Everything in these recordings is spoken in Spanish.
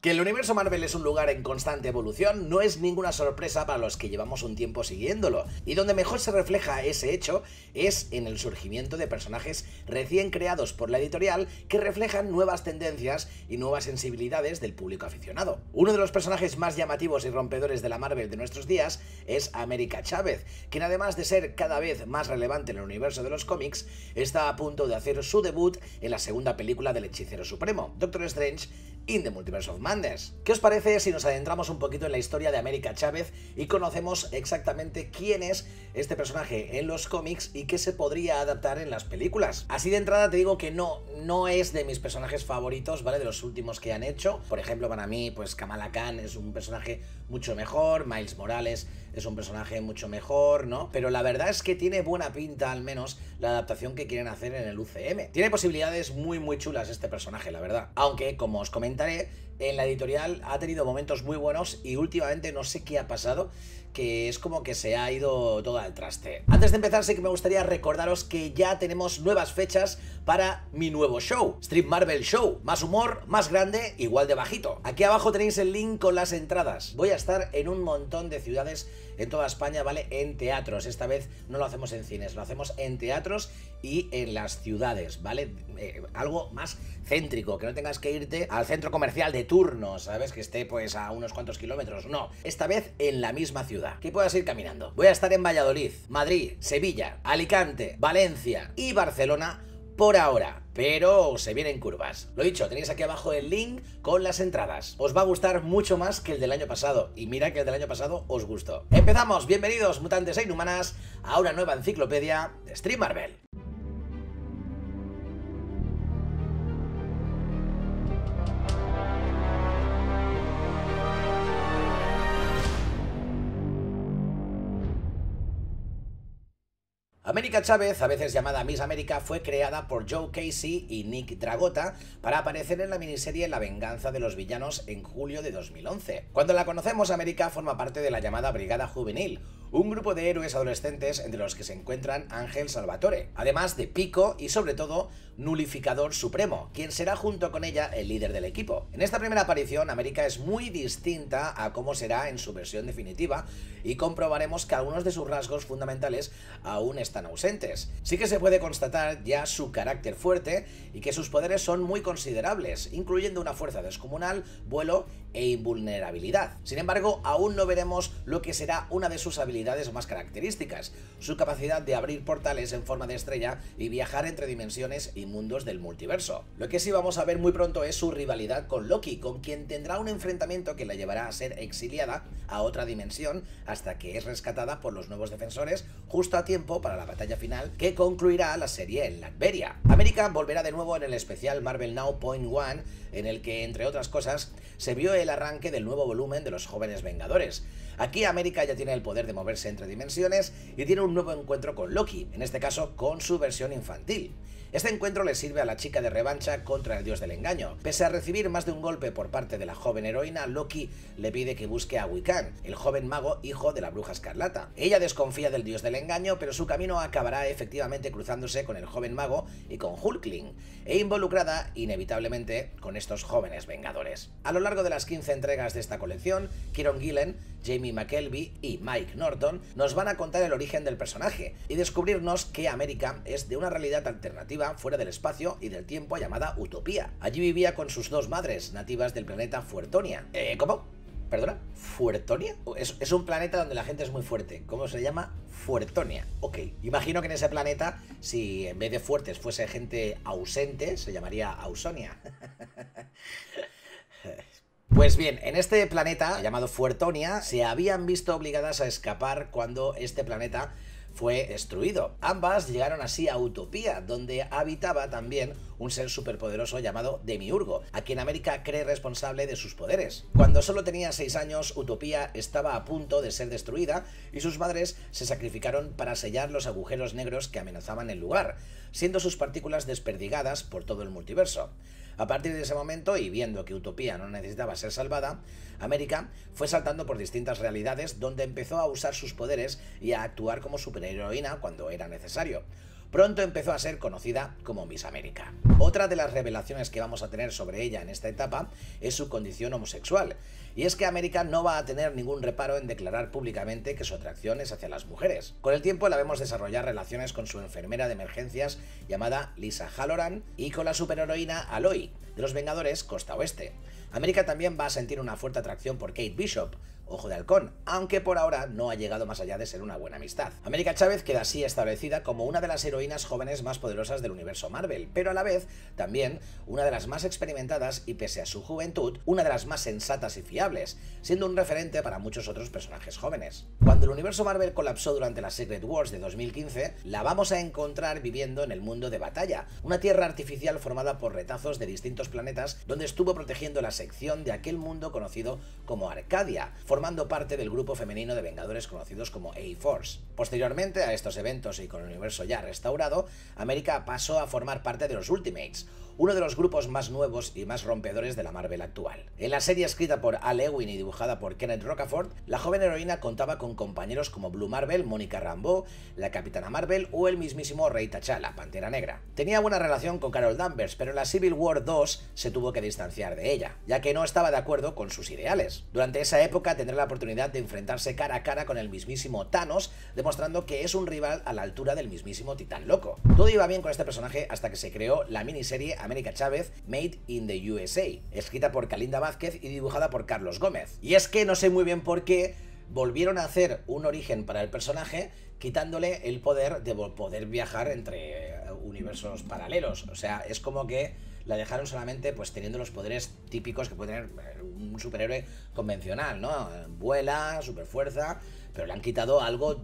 Que el universo Marvel es un lugar en constante evolución no es ninguna sorpresa para los que llevamos un tiempo siguiéndolo, y donde mejor se refleja ese hecho es en el surgimiento de personajes recién creados por la editorial que reflejan nuevas tendencias y nuevas sensibilidades del público aficionado. Uno de los personajes más llamativos y rompedores de la Marvel de nuestros días es América Chávez, quien además de ser cada vez más relevante en el universo de los cómics, está a punto de hacer su debut en la segunda película del Hechicero Supremo, Doctor Strange, In the Multiverse of Madness. ¿Qué os parece si nos adentramos un poquito en la historia de América Chávez y conocemos exactamente quién es este personaje en los cómics y qué se podría adaptar en las películas? Así de entrada te digo que no es de mis personajes favoritos, ¿vale? De los últimos que han hecho. Por ejemplo, para mí, pues Kamala Khan es un personaje mucho mejor, Miles Morales es un personaje mucho mejor, ¿no? Pero la verdad es que tiene buena pinta, al menos, la adaptación que quieren hacer en el UCM. Tiene posibilidades muy chulas este personaje, la verdad. Aunque, como os comentaré, en la editorial ha tenido momentos muy buenos y últimamente no sé qué ha pasado, que es como que se ha ido todo al traste. Antes de empezar, sí que me gustaría recordaros que ya tenemos nuevas fechas para mi nuevo show, Strip Marvel Show. Más humor, más grande, igual de bajito. Aquí abajo tenéis el link con las entradas. Voy a estar en un montón de ciudades en toda España, ¿vale? En teatros. Esta vez no lo hacemos en cines, lo hacemos en teatros y en las ciudades, ¿vale? Algo más céntrico, que no tengas que irte al centro comercial de turno, ¿sabes? Que esté pues a unos cuantos kilómetros. No, esta vez en la misma ciudad, que puedas ir caminando. Voy a estar en Valladolid, Madrid, Sevilla, Alicante, Valencia y Barcelona por ahora, pero se vienen curvas. Lo dicho, tenéis aquí abajo el link con las entradas. Os va a gustar mucho más que el del año pasado, y mira que el del año pasado os gustó. Empezamos, bienvenidos mutantes e inhumanas a una nueva enciclopedia de Strip Marvel. América Chávez, a veces llamada Miss América, fue creada por Joe Casey y Nick Dragotta para aparecer en la miniserie La Venganza de los Villanos en julio de 2011. Cuando la conocemos, América forma parte de la llamada Brigada Juvenil, un grupo de héroes adolescentes entre los que se encuentran Ángel Salvatore, además de Pico y, sobre todo, Nullificador Supremo, quien será junto con ella el líder del equipo. En esta primera aparición, América es muy distinta a cómo será en su versión definitiva y comprobaremos que algunos de sus rasgos fundamentales aún están ausentes. Sí que se puede constatar ya su carácter fuerte y que sus poderes son muy considerables, incluyendo una fuerza descomunal, vuelo e invulnerabilidad. Sin embargo, aún no veremos lo que será una de sus habilidades más características, su capacidad de abrir portales en forma de estrella y viajar entre dimensiones y mundos del multiverso. Lo que sí vamos a ver muy pronto es su rivalidad con Loki, con quien tendrá un enfrentamiento que la llevará a ser exiliada a otra dimensión hasta que es rescatada por los nuevos defensores justo a tiempo para la batalla final que concluirá la serie en Latveria. América volverá de nuevo en el especial Marvel Now Point One, en el que, entre otras cosas, se vio el arranque del nuevo volumen de los Jóvenes Vengadores. Aquí América ya tiene el poder de moverse entre dimensiones y tiene un nuevo encuentro con Loki, en este caso con su versión infantil. Este encuentro le sirve a la chica de revancha contra el dios del engaño. Pese a recibir más de un golpe por parte de la joven heroína, Loki le pide que busque a Wiccan, el joven mago hijo de la bruja Escarlata. Ella desconfía del dios del engaño, pero su camino acabará efectivamente cruzándose con el joven mago y con Hulkling, e involucrada inevitablemente con estos jóvenes vengadores. A lo largo de las 15 entregas de esta colección, Kieron Gillen, Jamie McKelvey y Mike Norton nos van a contar el origen del personaje y descubrirnos que América es de una realidad alternativa fuera del espacio y del tiempo llamada Utopía. Allí vivía con sus dos madres, nativas del planeta Fuertonia. ¿Cómo? ¿Perdona? ¿Fuertonia? Es un planeta donde la gente es muy fuerte. ¿Cómo se llama? Fuertonia. Ok. Imagino que en ese planeta, si en vez de fuertes fuese gente ausente, se llamaría Ausonia. Pues bien, en este planeta, llamado Fuertonia, se habían visto obligadas a escapar cuando este planeta fue destruido. Ambas llegaron así a Utopía, donde habitaba también un ser superpoderoso llamado Demiurgo, a quien América cree responsable de sus poderes. Cuando solo tenía 6 años, Utopía estaba a punto de ser destruida y sus madres se sacrificaron para sellar los agujeros negros que amenazaban el lugar, siendo sus partículas desperdigadas por todo el multiverso. A partir de ese momento, y viendo que Utopía no necesitaba ser salvada, América fue saltando por distintas realidades donde empezó a usar sus poderes y a actuar como superheroína cuando era necesario. pronto empezó a ser conocida como Miss América. Otra de las revelaciones que vamos a tener sobre ella en esta etapa es su condición homosexual, y es que América no va a tener ningún reparo en declarar públicamente que su atracción es hacia las mujeres. Con el tiempo la vemos desarrollar relaciones con su enfermera de emergencias llamada Lisa Halloran y con la superheroína Aloy, de los Vengadores Costa Oeste. América también va a sentir una fuerte atracción por Kate Bishop, Ojo de Halcón, aunque por ahora no ha llegado más allá de ser una buena amistad. América Chávez queda así establecida como una de las heroínas jóvenes más poderosas del universo Marvel, pero a la vez también una de las más experimentadas y, pese a su juventud, una de las más sensatas y fiables, siendo un referente para muchos otros personajes jóvenes. Cuando el universo Marvel colapsó durante las Secret Wars de 2015, la vamos a encontrar viviendo en el mundo de Batalla, una tierra artificial formada por retazos de distintos planetas donde estuvo protegiendo la sección de aquel mundo conocido como Arcadia, formando parte del grupo femenino de Vengadores conocidos como A-Force. Posteriormente a estos eventos y con el universo ya restaurado, América pasó a formar parte de los Ultimates, uno de los grupos más nuevos y más rompedores de la Marvel actual. En la serie escrita por Al Ewing y dibujada por Kenneth Rocafort, la joven heroína contaba con compañeros como Blue Marvel, Mónica Rambeau, la Capitana Marvel o el mismísimo Rey T'Challa, Pantera Negra. Tenía buena relación con Carol Danvers, pero en la Civil War 2 se tuvo que distanciar de ella, ya que no estaba de acuerdo con sus ideales. Durante esa época tendrá la oportunidad de enfrentarse cara a cara con el mismísimo Thanos, demostrando que es un rival a la altura del mismísimo Titán Loco. Todo iba bien con este personaje hasta que se creó la miniserie América Chávez Made in the USA, escrita por Kalinda Vázquez y dibujada por Carlos Gómez. Y es que no sé muy bien por qué volvieron a hacer un origen para el personaje quitándole el poder de poder viajar entre universos paralelos. O sea, es como que la dejaron solamente pues teniendo los poderes típicos que puede tener un superhéroe convencional, ¿no? Vuela, superfuerza, pero le han quitado algo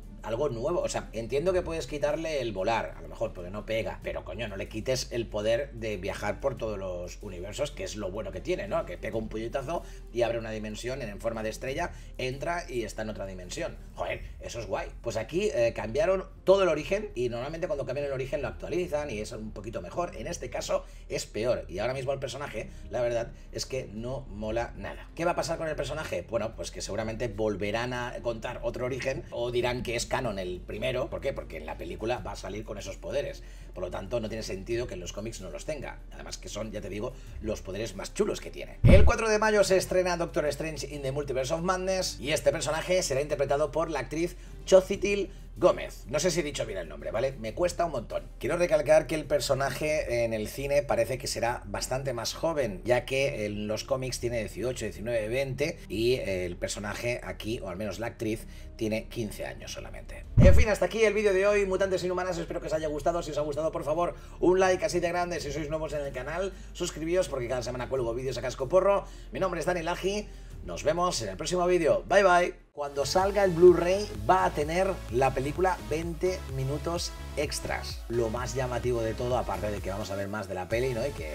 nuevo. O sea, entiendo que puedes quitarle el volar, a lo mejor, porque no pega, pero coño, no le quites el poder de viajar por todos los universos, que es lo bueno que tiene, ¿no? Que pega un puñetazo y abre una dimensión en forma de estrella, entra y está en otra dimensión. Joder, eso es guay. Pues aquí cambiaron todo el origen, y normalmente cuando cambian el origen lo actualizan y es un poquito mejor. En este caso es peor, y ahora mismo el personaje, la verdad, es que no mola nada. ¿Qué va a pasar con el personaje? Bueno, pues que seguramente volverán a contar otro origen, o dirán que es canon el primero. ¿Por qué? Porque en la película va a salir con esos poderes, por lo tanto no tiene sentido que en los cómics no los tenga, además que son, ya te digo, los poderes más chulos que tiene. El 4 de mayo se estrena Doctor Strange in the Multiverse of Madness, y este personaje será interpretado por la actriz Chozitil Gómez. No sé si he dicho bien el nombre, ¿vale? Me cuesta un montón. Quiero recalcar que el personaje en el cine parece que será bastante más joven, ya que en los cómics tiene 18, 19, 20, y el personaje aquí, o al menos la actriz, tiene 15 años solamente. En fin, hasta aquí el vídeo de hoy, Mutantes Inhumanas. Espero que os haya gustado. Si os ha gustado, por favor, un like así de grande. Si sois nuevos en el canal, suscribíos, porque cada semana cuelgo vídeos a casco porro. Mi nombre es Dani Laji. Nos vemos en el próximo vídeo. Bye, bye. Cuando salga el Blu-ray va a tener la película 20 minutos extras. Lo más llamativo de todo, aparte de que vamos a ver más de la peli, ¿no? Y que,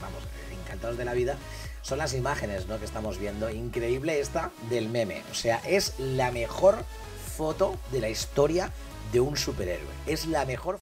vamos, encantados de la vida, son las imágenes, ¿no?, que estamos viendo. Increíble esta del meme. O sea, es la mejor foto de la historia de un superhéroe. Es la mejor